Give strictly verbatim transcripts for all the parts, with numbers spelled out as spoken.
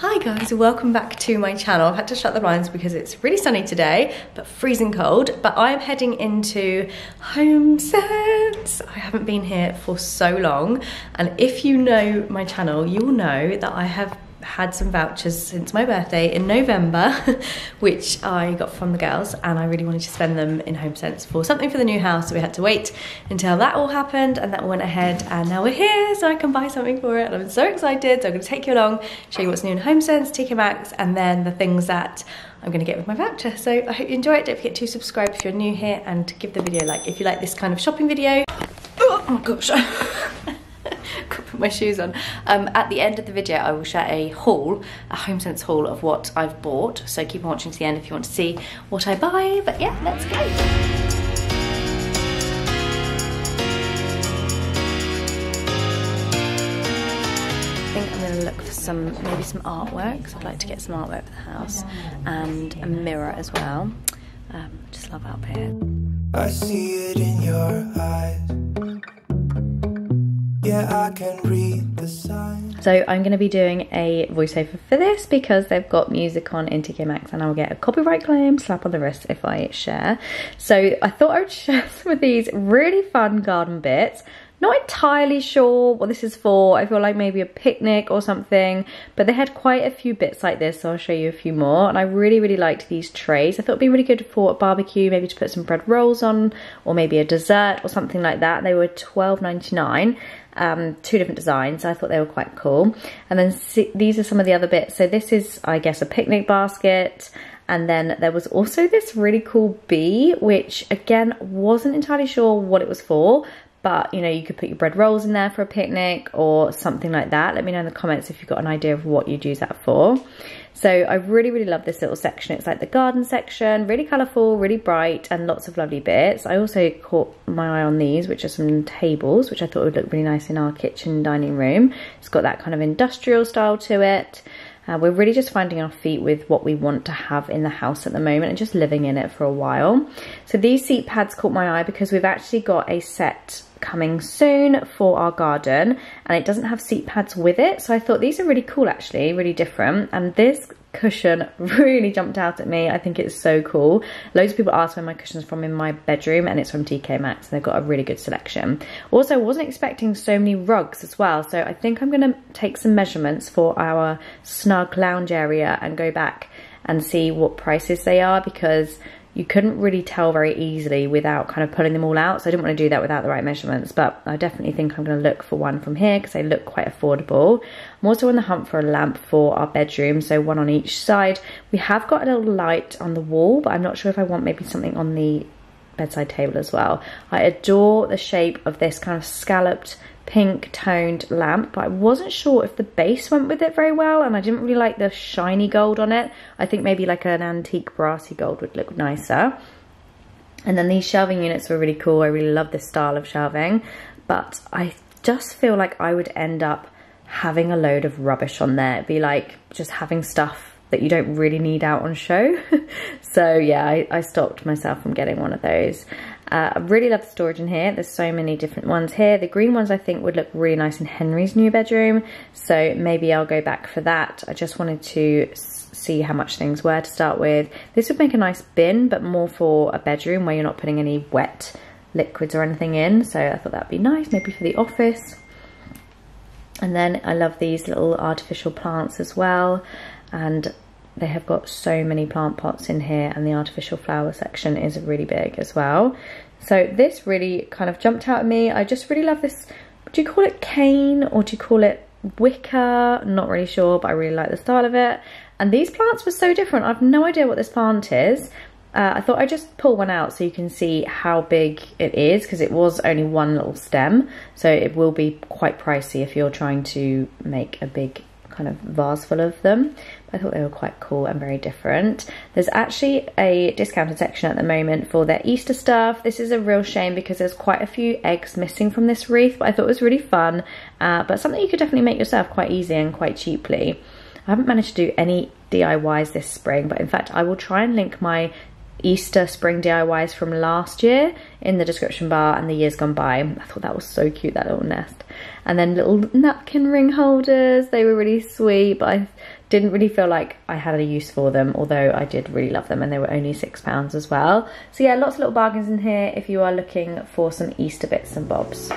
Hi guys, welcome back to my channel. I've had to shut the blinds because it's really sunny today, but freezing cold. But I am heading into HomeSense. I haven't been here for so long. And if you know my channel, you'll know that I have had some vouchers since my birthday in November, which I got from the girls, and I really wanted to spend them in HomeSense for something for the new house, so we had to wait until that all happened, and that went ahead, and now we're here, so I can buy something for it, and I'm so excited. So I'm going to take you along, show you what's new in HomeSense, T K Maxx, and then the things that I'm going to get with my voucher. So I hope you enjoy it. Don't forget to subscribe if you're new here, and give the video a like if you like this kind of shopping video. Oh my gosh. Got to put my shoes on. Um, at the end of the video I will share a haul, a HomeSense haul of what I've bought, so keep on watching to the end if you want to see what I buy, but yeah, let's go! Look for some, maybe some artwork, because I'd like to get some artwork for the house, and a mirror as well. Um, just love out here. I see it in your eyes. Yeah, I can read the signs. So I'm going to be doing a voiceover for this because they've got music on in T K Maxx, and I'll get a copyright claim, slap on the wrist if I share. So I thought I would share some of these really fun garden bits. Not entirely sure what this is for. I feel like maybe a picnic or something, but they had quite a few bits like this, so I'll show you a few more. And I really, really liked these trays. I thought it'd be really good for a barbecue, maybe to put some bread rolls on, or maybe a dessert or something like that. They were twelve ninety-nine, um, two different designs, so I thought they were quite cool. And then see, these are some of the other bits. So this is, I guess, a picnic basket. And then there was also this really cool bee, which again, wasn't entirely sure what it was for. But, you know, you could put your bread rolls in there for a picnic or something like that. Let me know in the comments if you've got an idea of what you'd use that for. So I really, really love this little section. It's like the garden section, really colourful, really bright, and lots of lovely bits. I also caught my eye on these, which are some tables, which I thought would look really nice in our kitchen dining room. It's got that kind of industrial style to it. Uh, we're really just finding our feet with what we want to have in the house at the moment and just living in it for a while. So these seat pads caught my eye because we've actually got a set coming soon for our garden, and it doesn't have seat pads with it. So I thought these are really cool, actually, really different. And this cushion really jumped out at me. I think it's so cool. Loads of people ask where my cushion's from in my bedroom, and it's from T K Maxx, and they've got a really good selection. Also, I wasn't expecting so many rugs as well, so I think I'm gonna take some measurements for our snug lounge area and go back and see what prices they are, because you couldn't really tell very easily without kind of pulling them all out, so I didn't want to do that without the right measurements. But I definitely think I'm going to look for one from here because they look quite affordable. I'm also on the hunt for a lamp for our bedroom, so one on each side. We have got a little light on the wall, but I'm not sure if I want maybe something on the bedside table as well. I adore the shape of this kind of scalloped pink toned lamp, but I wasn't sure if the base went with it very well, and I didn't really like the shiny gold on it. I think maybe like an antique brassy gold would look nicer. And then these shelving units were really cool. I really love this style of shelving, but I just feel like I would end up having a load of rubbish on there. It'd be like just having stuff that you don't really need out on show. So yeah, I, I stopped myself from getting one of those. Uh, I really love the storage in here. There's so many different ones here. The green ones I think would look really nice in Henry's new bedroom, so maybe I'll go back for that. I just wanted to see how much things were to start with. This would make a nice bin, but more for a bedroom where you're not putting any wet liquids or anything in, so I thought that'd be nice, maybe for the office. And then I love these little artificial plants as well, and they have got so many plant pots in here, and the artificial flower section is really big as well. So this really kind of jumped out at me. I just really love this, do you call it cane or do you call it wicker? Not really sure, but I really like the style of it. And these plants were so different. I've no idea what this plant is. Uh, I thought I'd just pull one out so you can see how big it is, because it was only one little stem, so it will be quite pricey if you're trying to make a big kind of vase full of them. I thought they were quite cool and very different. There's actually a discounted section at the moment for their Easter stuff. This is a real shame because there's quite a few eggs missing from this wreath, but I thought it was really fun, uh, but something you could definitely make yourself quite easy and quite cheaply. I haven't managed to do any D I Ys this spring, but in fact I will try and link my Easter spring D I Ys from last year in the description bar and the years gone by. I thought that was so cute, that little nest. And then little napkin ring holders, they were really sweet, but I didn't really feel like I had a use for them, although I did really love them, and they were only six pounds as well. So yeah, lots of little bargains in here if you are looking for some Easter bits and bobs.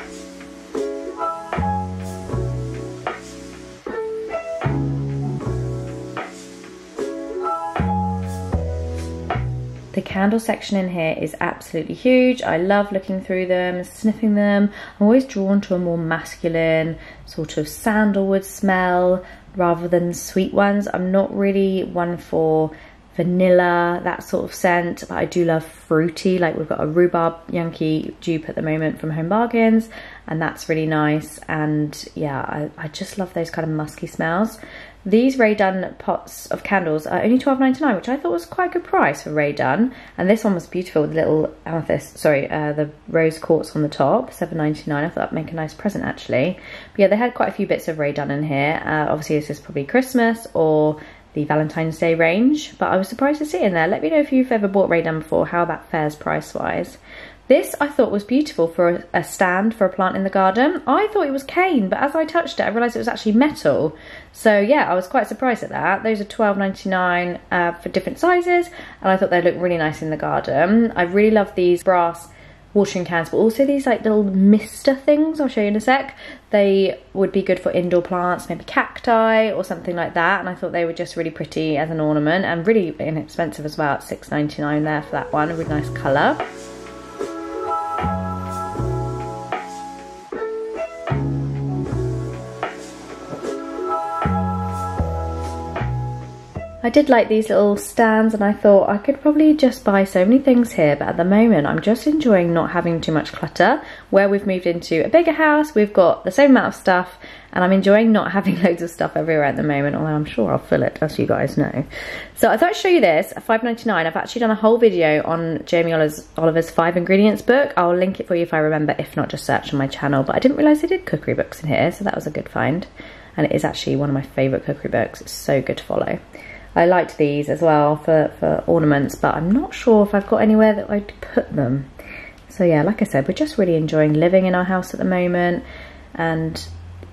The candle section in here is absolutely huge. I love looking through them, sniffing them. I'm always drawn to a more masculine sort of sandalwood smell rather than sweet ones. I'm not really one for vanilla, that sort of scent, but I do love fruity. Like, we've got a rhubarb Yankee dupe at the moment from Home Bargains, and that's really nice. And yeah, I, I just love those kind of musky smells. These Ray Dunn pots of candles are only twelve ninety-nine, which I thought was quite a good price for Ray Dunn. And this one was beautiful with little amethyst, sorry, uh, the rose quartz on the top, seven ninety-nine. I thought that'd make a nice present actually. But yeah, they had quite a few bits of Ray Dunn in here. Uh, obviously this is probably Christmas or the Valentine's Day range, but I was surprised to see it in there. Let me know if you've ever bought Ray Dunn before, how that fares price-wise. This I thought was beautiful for a stand for a plant in the garden. I thought it was cane, but as I touched it, I realised it was actually metal. So yeah, I was quite surprised at that. Those are twelve ninety-nine uh, for different sizes, and I thought they looked really nice in the garden. I really love these brass watering cans, but also these like little mister things. I'll show you in a sec. They would be good for indoor plants, maybe cacti or something like that. And I thought they were just really pretty as an ornament and really inexpensive as well. At six ninety-nine there for that one, a really nice colour. I did like these little stands, and I thought I could probably just buy so many things here, but at the moment I'm just enjoying not having too much clutter. Where we've moved into a bigger house, we've got the same amount of stuff, and I'm enjoying not having loads of stuff everywhere at the moment, although I'm sure I'll fill it, as you guys know. So I thought I'd show you this at five ninety-nine. I've actually done a whole video on Jamie Oliver's, Oliver's five ingredients book. I'll link it for you if I remember. If not, just search on my channel. But I didn't realise they did cookery books in here, so that was a good find. And it is actually one of my favourite cookery books. It's so good to follow. I liked these as well for, for ornaments, but I'm not sure if I've got anywhere that I'd put them. So yeah, like I said, we're just really enjoying living in our house at the moment and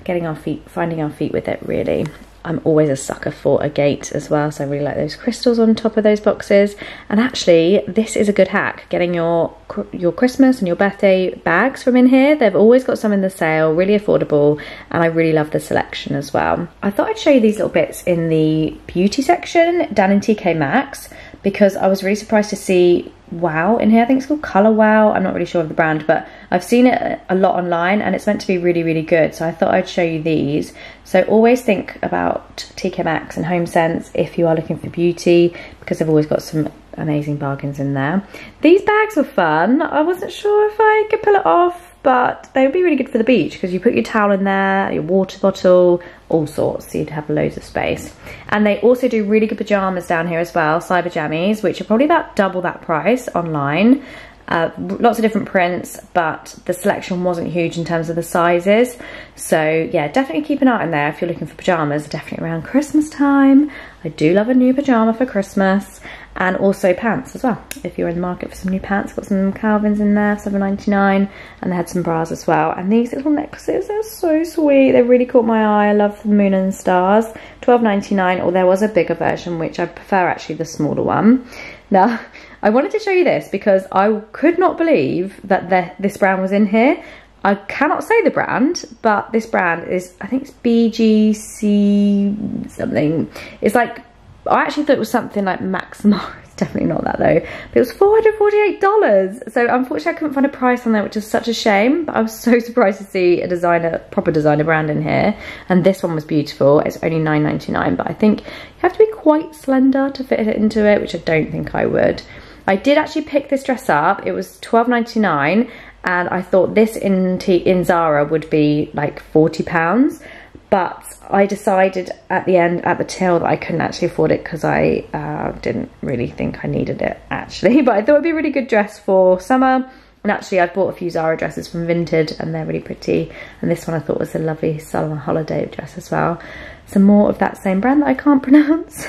getting our feet, finding our feet with it really. I'm always a sucker for a gate as well, so I really like those crystals on top of those boxes. And actually, this is a good hack, getting your your Christmas and your birthday bags from in here. They've always got some in the sale, really affordable, and I really love the selection as well. I thought I'd show you these little bits in the beauty section down in T K Maxx, because I was really surprised to see Wow in here. I think it's called Colour Wow. I'm not really sure of the brand, but I've seen it a lot online and it's meant to be really, really good. So I thought I'd show you these. So always think about T K Maxx and HomeSense if you are looking for beauty, because they've always got some amazing bargains in there. These bags were fun. I wasn't sure if I could pull it off, but they would be really good for the beach because you put your towel in there, your water bottle, all sorts, so you'd have loads of space. And they also do really good pyjamas down here as well, Cyber Jammies, which are probably about double that price online. Uh, lots of different prints, but the selection wasn't huge in terms of the sizes. So yeah, definitely keep an eye on there if you're looking for pyjamas, definitely around Christmas time. I do love a new pyjama for Christmas. And also pants as well, if you're in the market for some new pants. Got some Calvins in there, seven ninety-nine, and they had some bras as well. And these little necklaces are so sweet. They really caught my eye. I love the moon and stars. twelve ninety-nine, or there was a bigger version, which I prefer actually the smaller one. Now, I wanted to show you this because I could not believe that the, this brand was in here. I cannot say the brand, but this brand is, I think it's B G C something. It's like, I actually thought it was something like Maxima. It's definitely not that though. But it was four hundred forty-eight dollars. So unfortunately I couldn't find a price on there, which is such a shame. But I was so surprised to see a designer, proper designer brand in here. And this one was beautiful. It's only nine ninety-nine, but I think you have to be quite slender to fit it into it, which I don't think I would. I did actually pick this dress up. It was twelve ninety-nine, and I thought this in T in Zara would be like forty pounds. But I decided at the end, at the till, that I couldn't actually afford it because I uh, didn't really think I needed it, actually. But I thought it'd be a really good dress for summer. And actually, I bought a few Zara dresses from Vinted, and they're really pretty. And this one I thought was a lovely summer holiday dress as well. Some more of that same brand that I can't pronounce.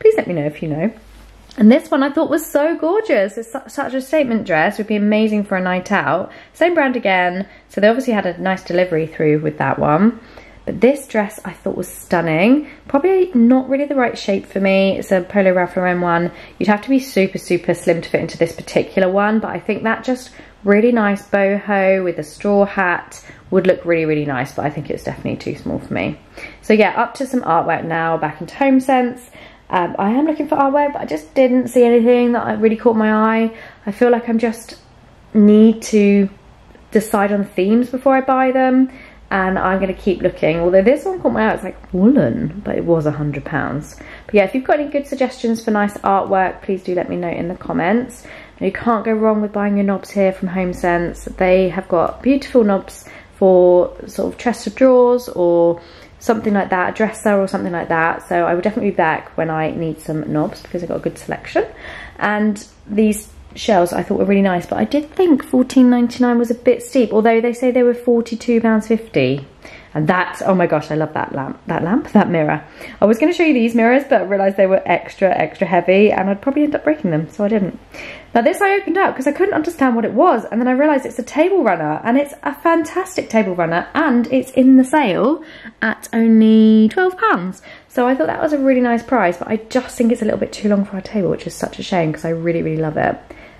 Please let me know if you know. And this one I thought was so gorgeous. It's such a statement dress. Would be amazing for a night out. Same brand again. So they obviously had a nice delivery through with that one. But this dress I thought was stunning. Probably not really the right shape for me. It's a Polo Ralph Lauren one. You'd have to be super, super slim to fit into this particular one. But I think that just really nice boho with a straw hat would look really, really nice. But I think it's definitely too small for me. So yeah, up to some artwork now, back into HomeSense. Um, I am looking for artwork, but I just didn't see anything that really caught my eye. I feel like I'm just need to decide on themes before I buy them. And I'm going to keep looking. Although this one caught my eye, it's like woolen, but it was one hundred pounds. But yeah, if you've got any good suggestions for nice artwork, please do let me know in the comments. Now, you can't go wrong with buying your knobs here from HomeSense. They have got beautiful knobs for sort of chest of drawers or something like that, a dresser or something like that. So I will definitely be back when I need some knobs because I've got a good selection. And these shells I thought were really nice, but I did think fourteen ninety-nine was a bit steep, although they say they were forty-two pounds fifty. And that's, oh my gosh, I love that lamp, that lamp, that mirror. I was going to show you these mirrors, but I realised they were extra, extra heavy and I'd probably end up breaking them, so I didn't. Now this I opened up because I couldn't understand what it was, and then I realised it's a table runner, and it's a fantastic table runner, and it's in the sale at only twelve pounds. So I thought that was a really nice price, but I just think it's a little bit too long for our table, which is such a shame because I really, really love it.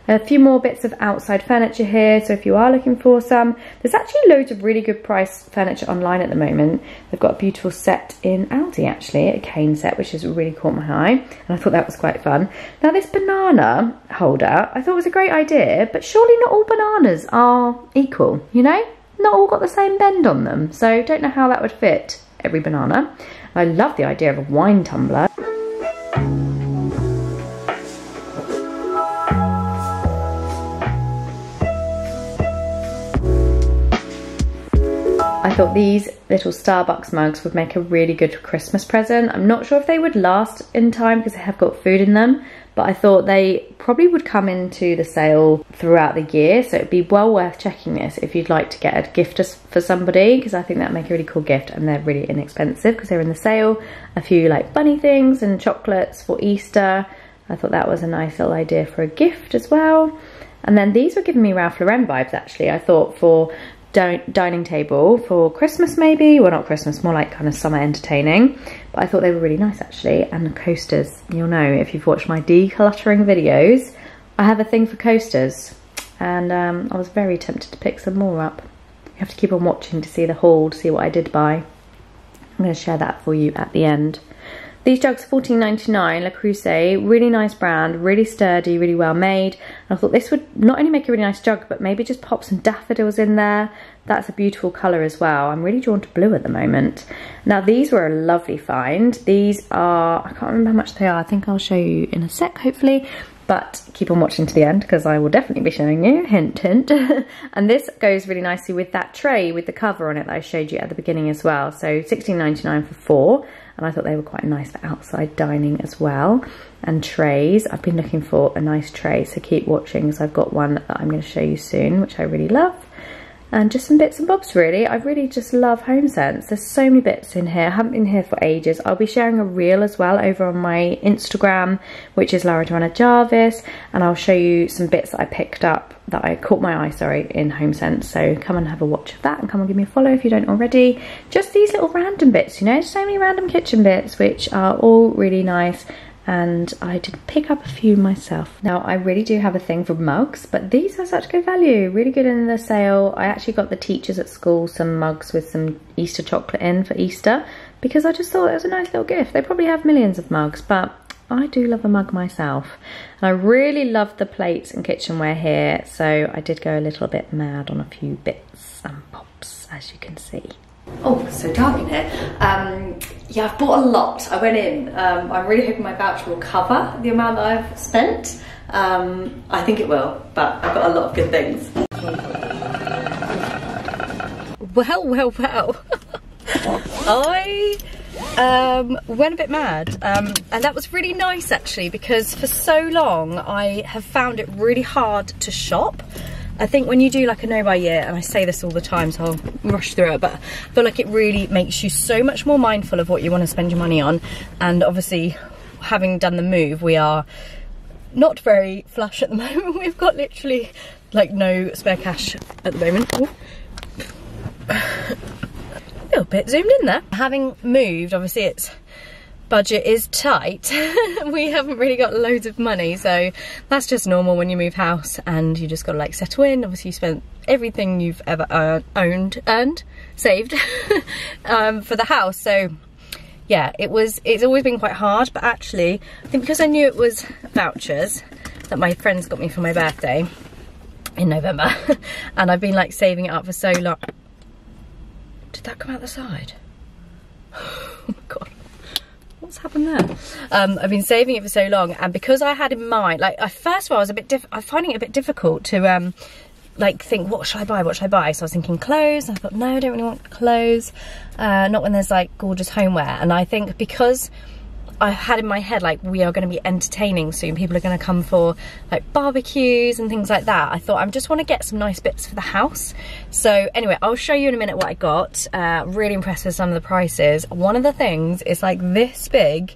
A few more bits of outside furniture here, so if you are looking for some, there's actually loads of really good price furniture online at the moment. They've got a beautiful set in Aldi actually, a cane set, which has really caught my eye, and I thought that was quite fun. Now this banana holder, I thought was a great idea, but surely not all bananas are equal, you know? Not all got the same bend on them, so don't know how that would fit every banana. I love the idea of a wine tumbler. I thought these little Starbucks mugs would make a really good Christmas present. I'm not sure if they would last in time because they have got food in them, but I thought they probably would come into the sale throughout the year, so it'd be well worth checking this if you'd like to get a gift for somebody, because I think that'd make a really cool gift, and they're really inexpensive because they're in the sale. A few like bunny things and chocolates for Easter. I thought that was a nice little idea for a gift as well. And then these were giving me Ralph Lauren vibes actually, I thought, for dining table for Christmas maybe, well not Christmas, more like kind of summer entertaining, but I thought they were really nice actually. And the coasters, you'll know if you've watched my decluttering videos, I have a thing for coasters, and um, I was very tempted to pick some more up. You have to keep on watching to see the haul, to see what I did buy. I'm going to share that for you at the end. These jugs, fourteen ninety-nine, Le Creuset, really nice brand, really sturdy, really well made. And I thought this would not only make a really nice jug, but maybe just pop some daffodils in there. That's a beautiful colour as well. I'm really drawn to blue at the moment. Now these were a lovely find. These are, I can't remember how much they are. I think I'll show you in a sec, hopefully. But keep on watching to the end because I will definitely be showing you, hint, hint. And this goes really nicely with that tray with the cover on it that I showed you at the beginning as well. So sixteen ninety-nine for four, and I thought they were quite nice for outside dining as well. And trays, I've been looking for a nice tray, so keep watching because I've got one that I'm going to show you soon, which I really love. And just some bits and bobs really. I really just love HomeSense. There's so many bits in here. I haven't been here for ages. I'll be sharing a reel as well over on my Instagram, which is Lara Joanna Jarvis, and I'll show you some bits that I picked up, that I caught my eye, sorry, in HomeSense. So come and have a watch of that, and come and give me a follow if you don't already. Just these little random bits, you know, so many random kitchen bits, which are all really nice. And I did pick up a few myself. Now I really do have a thing for mugs, but these are such good value, really good in the sale. I actually got the teachers at school some mugs with some Easter chocolate in for Easter, because I just thought it was a nice little gift. They probably have millions of mugs, but I do love a mug myself. And I really love the plates and kitchenware here, so I did go a little bit mad on a few bits and pops, as you can see. Oh, it's so dark in here. Um, yeah, I've bought a lot. I went in. Um, I'm really hoping my voucher will cover the amount that I've spent. Um, I think it will, but I've got a lot of good things. Well, well, well. I um, went a bit mad. Um, and that was really nice, actually, because for so long I have found it really hard to shop. I think when you do like a no buy year, and I say this all the time, so I'll rush through it, but I feel like it really makes you so much more mindful of what you want to spend your money on. And obviously, having done the move, we are not very flush at the moment. We've got literally like no spare cash at the moment. little bit zoomed in there. Having moved, obviously it's budget is tight. We haven't really got loads of money, so that's just normal when you move house and you just gotta like settle in. Obviously you spent everything you've ever earned, owned, earned, saved um, for the house, so yeah, it was, it's always been quite hard. But actually I think because I knew it was vouchers that my friends got me for my birthday in November and I've been like saving it up for so long. Did that come out the side? Oh my god. What's happened there? Um, I've been saving it for so long, and because I had in mind, like, I, first of all, I was a bit diff- I'm finding it a bit difficult to, um, like, think, what should I buy? What should I buy? So I was thinking clothes, and I thought, no, I don't really want clothes. Uh, not when there's, like, gorgeous homeware. And I think because I had in my head, like, we are going to be entertaining soon. People are going to come for, like, barbecues and things like that. I thought, I just want to get some nice bits for the house. So, anyway, I'll show you in a minute what I got. Uh, really impressed with some of the prices. One of the things is, like, this big.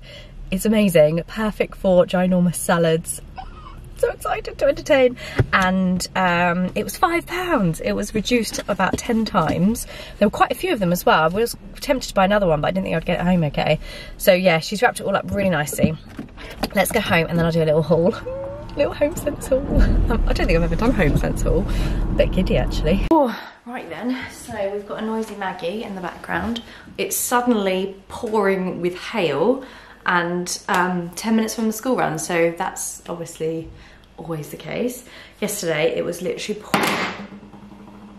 It's amazing. Perfect for ginormous salads. So excited to entertain. And um, it was five pounds. It was reduced about ten times. There were quite a few of them as well. I was tempted to buy another one, but I didn't think I'd get it home okay. So yeah, she's wrapped it all up really nicely. Let's go home and then I'll do a little haul. Little HomeSense haul. Um, I don't think I've ever done HomeSense haul. A bit giddy actually. Oh, right then, so we've got a noisy Maggie in the background. It's suddenly pouring with hail. And um, ten minutes from the school run, so that's obviously always the case. Yesterday it was literally pouring,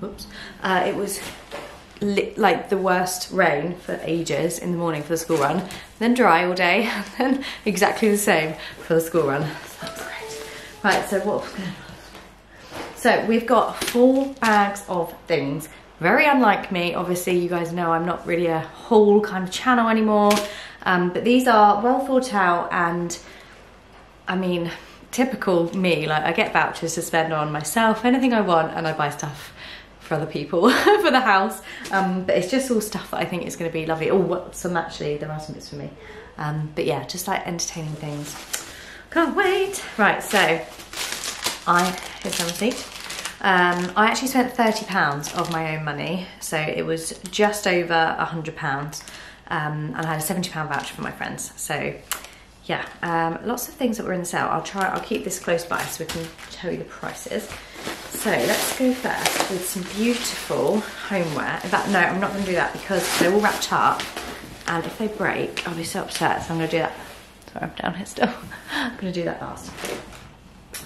whoops, uh, it was lit, like the worst rain for ages in the morning for the school run, then dry all day, and then exactly the same for the school run. That's great. Right, so what, so we've got four bags of things. Very unlike me, obviously you guys know I'm not really a haul kind of channel anymore. Um, but these are well thought out and, I mean, typical me. Like, I get vouchers to spend on myself, anything I want, and I buy stuff for other people, for the house. Um, but it's just all stuff that I think is going to be lovely. Oh, some actually, there are some bits for me. Um, but yeah, just like entertaining things. Can't wait. Right, so, I, here's my receipt. Um, I actually spent thirty pounds of my own money, so it was just over a hundred pounds. Um, and I had a seventy pound voucher for my friends. So yeah, um, lots of things that were in the sale. I'll try, I'll keep this close by so we can tell you the prices. So let's go first with some beautiful homeware. In fact, no, I'm not gonna do that because they're all wrapped up and if they break, I'll be so upset. So I'm gonna do that. Sorry, I'm down here still. I'm gonna do that last.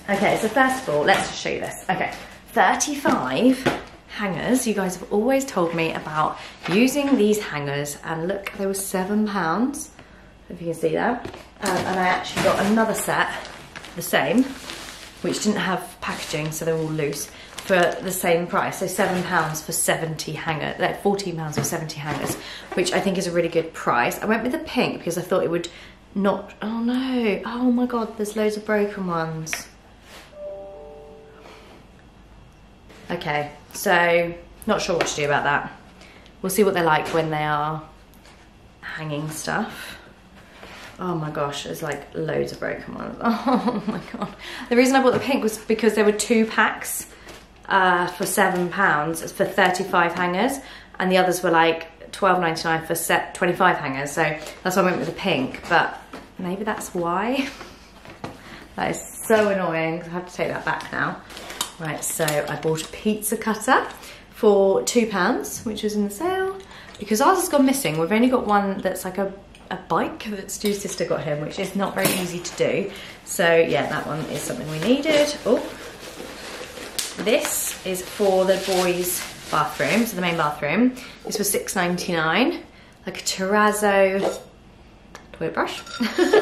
Okay, so first of all, let's just show you this. Okay, thirty-five hangers. You guys have always told me about using these hangers, and look, they were seven pounds, if you can see that. Um, and I actually got another set, the same, which didn't have packaging, so they're all loose, for the same price. So seven pounds for seventy hangers, like fourteen pounds for seventy hangers, which I think is a really good price. I went with the pink because I thought it would not, oh no, oh my god, there's loads of broken ones. Okay, so not sure what to do about that. We'll see what they're like when they are hanging stuff. Oh my gosh, there's like loads of broken ones. Oh my god. The reason I bought the pink was because there were two packs uh, for seven pounds for thirty-five hangers, and the others were like twelve ninety-nine for set twenty-five hangers. So that's why I went with the pink, but maybe that's why. That is so annoying. I have to take that back now. Right, so I bought a pizza cutter for two pounds, which was in the sale, because ours has gone missing. We've only got one that's like a, a bike that Stu's sister got him, which is not very easy to do. So yeah, that one is something we needed. Oh, this is for the boys' bathroom, so the main bathroom. This was six ninety-nine, like a Terrazzo toy brush, uh,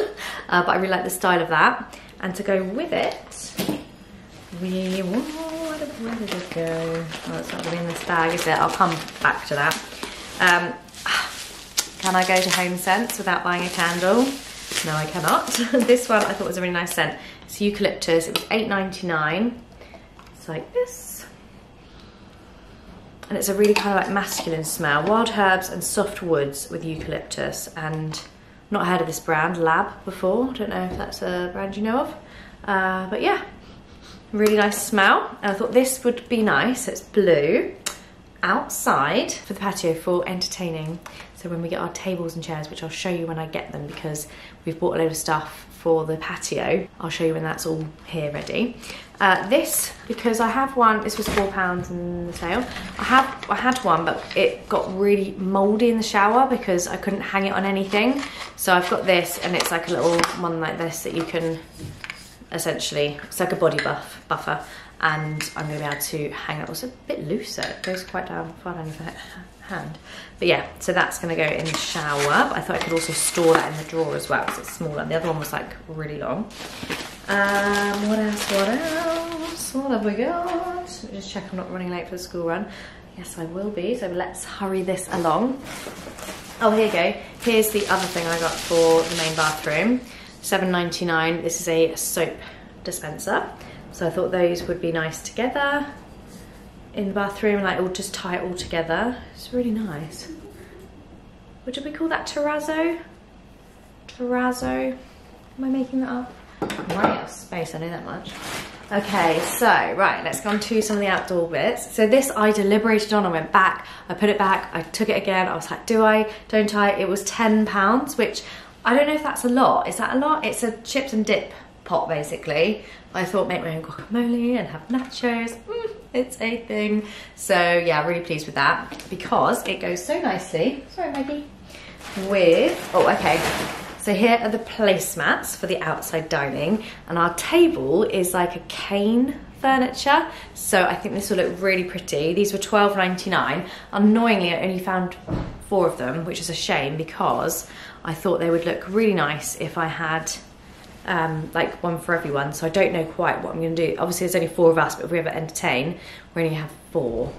but I really like the style of that. And to go with it, we, oh, where did it go? Oh, it's not really in this bag, is it? I'll come back to that. Um, can I go to HomeSense without buying a candle? No, I cannot. This one I thought was a really nice scent. It's eucalyptus. It was eight ninety-nine. It's like this. And it's a really kind of like masculine smell. Wild herbs and soft woods with eucalyptus. And not heard of this brand, Lab, before. I don't know if that's a brand you know of. Uh, but yeah. Really nice smell. And I thought this would be nice. It's blue outside for the patio for entertaining. So when we get our tables and chairs, which I'll show you when I get them because we've bought a load of stuff for the patio, I'll show you when that's all here ready. Uh, this, because I have one, this was four pounds in the sale. I have, I had one, but it got really mouldy in the shower because I couldn't hang it on anything. So I've got this, and it's like a little one like this that you can, essentially, it's like a body buff buffer, and I'm gonna be able to hang it. It's a bit looser, it goes quite down, far down your hand. But yeah, so that's gonna go in the shower. But I thought I could also store that in the drawer as well because it's smaller. And the other one was like really long. Um, what else, what else, what have we got? Just check I'm not running late for the school run. Yes, I will be, so let's hurry this along. Oh, here you go. Here's the other thing I got for the main bathroom. seven ninety-nine, this is a soap dispenser. So I thought those would be nice together in the bathroom, like we'll just tie it all together. It's really nice. What did we call that? Terrazzo? Terrazzo? Am I making that up? I'm running out of space, I know that much. Okay, so right, let's go on to some of the outdoor bits. So this I deliberated on, I went back, I put it back, I took it again, I was like, do I, don't I? It was ten pounds, which I don't know if that's a lot. Is that a lot? It's a chips and dip pot basically. I thought make my own guacamole and have nachos. Mm, it's a thing. So yeah, really pleased with that because it goes so nicely. Sorry, Maggie. With, oh, okay. So here are the placemats for the outside dining, and our table is like a cane furniture. So I think this will look really pretty. These were twelve ninety-nine. Annoyingly, I only found four of them, which is a shame because I thought they would look really nice if I had um like one for everyone. So I don't know quite what I'm gonna do. Obviously there's only four of us, but if we ever entertain we only have four,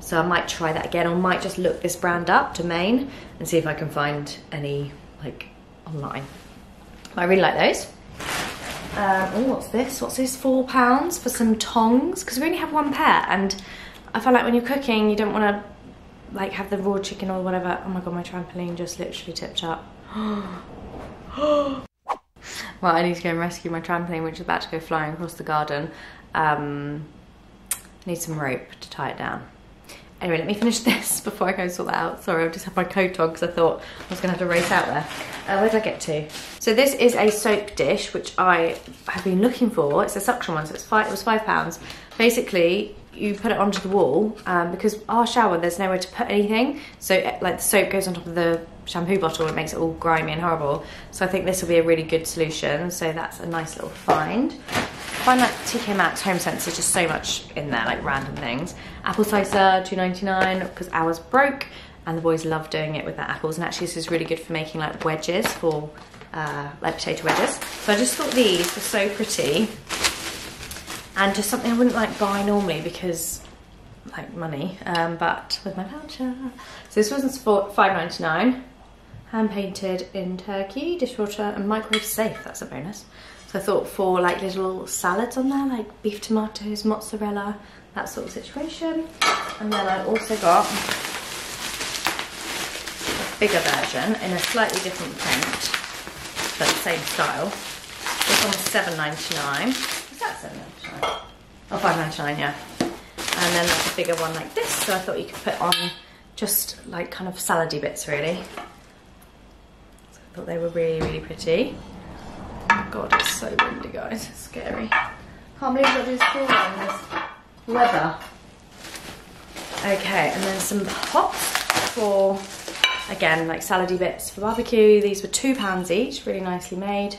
so I might try that again, or might just look this brand up, Domain, and see if I can find any like online. But I really like those. Um oh, what's this what's this four pounds for some tongs, because we only have one pair, and I feel like when you're cooking you don't want to like have the raw chicken or whatever. Oh my god, my trampoline just literally tipped up. Well, I need to go and rescue my trampoline, which is about to go flying across the garden. Um, I need some rope to tie it down. Anyway, let me finish this before I go sort that out. Sorry, I just had my coat on because I thought I was going to have to race out there. Uh, where did I get to? So this is a soap dish, which I have been looking for. It's a suction one, so it's five, it was five pounds. Basically, you put it onto the wall um, because our shower, there's nowhere to put anything. So like the soap goes on top of the shampoo bottle, it makes it all grimy and horrible. So I think this will be a really good solution. So that's a nice little find. I find like T K Maxx, HomeSense, there's just so much in there, like random things. Apple slicer, two ninety-nine, because ours broke and the boys love doing it with their apples. And actually this is really good for making like wedges for uh, like potato wedges. So I just thought these were so pretty. And just something I wouldn't like buy normally because like money, um, but with my voucher. So this one's for five ninety-nine, hand painted in Turkey, dishwater and microwave safe, that's a bonus. So I thought for like little salads on there, like beef tomatoes, mozzarella, that sort of situation. And then I also got a bigger version in a slightly different print, but same style. This one was seven ninety-nine. That's seven ninety-nine. Oh, five ninety-nine, yeah. And then there's a bigger one like this, so I thought you could put on just like kind of salady bits, really. So I thought they were really, really pretty. Oh god, it's so windy, guys. It's scary. Can't believe I've got these cool ones. Weather. Okay, and then some pots for, again, like salady bits for barbecue. These were two pounds each, really nicely made.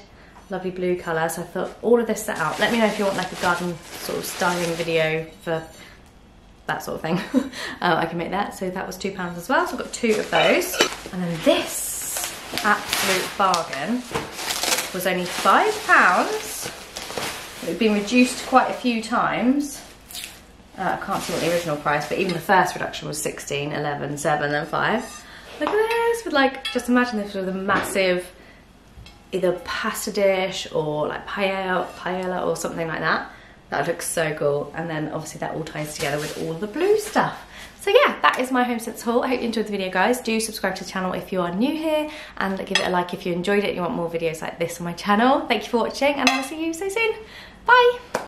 Lovely blue colour, so I thought all of this set out. Let me know if you want like a garden sort of styling video for that sort of thing. um, I can make that, so that was two pounds as well, so I've got two of those. And then this absolute bargain was only five pounds. It had been reduced quite a few times. Uh, I can't see what the original price, but even the first reduction was sixteen, eleven, seven and five. Look at this, with like, just imagine this with a massive either pasta dish or like paella, paella or something like that. That looks so cool. And then obviously that all ties together with all the blue stuff. So yeah, that is my HomeSense haul. I hope you enjoyed the video, guys. Do subscribe to the channel if you are new here, and give it a like if you enjoyed it and you want more videos like this on my channel. Thank you for watching, and I'll see you so soon. Bye.